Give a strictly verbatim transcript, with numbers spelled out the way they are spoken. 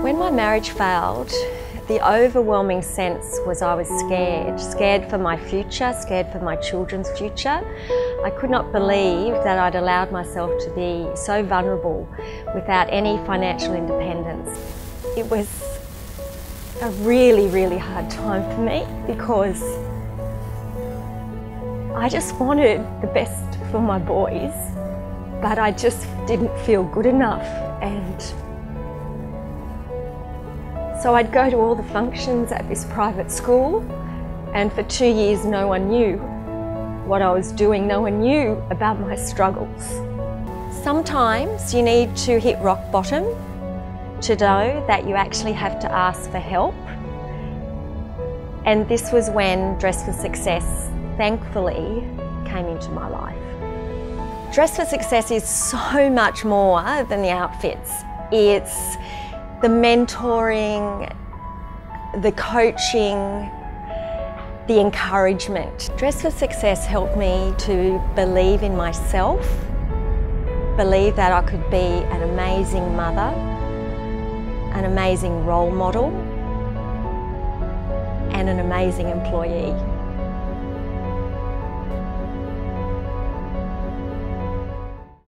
When my marriage failed, the overwhelming sense was I was scared. Scared for my future, scared for my children's future. I could not believe that I'd allowed myself to be so vulnerable without any financial independence. It was a really, really hard time for me because I just wanted the best for my boys, but I just didn't feel good enough. And so I'd go to all the functions at this private school, and for two years no one knew what I was doing, no one knew about my struggles. Sometimes you need to hit rock bottom to know that you actually have to ask for help. And this was when Dress for Success, thankfully, came into my life. Dress for Success is so much more than the outfits. It's the mentoring, the coaching, the encouragement. Dress for Success helped me to believe in myself, believe that I could be an amazing mother, an amazing role model, and an amazing employee.